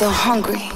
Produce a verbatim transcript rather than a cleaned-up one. still hungry.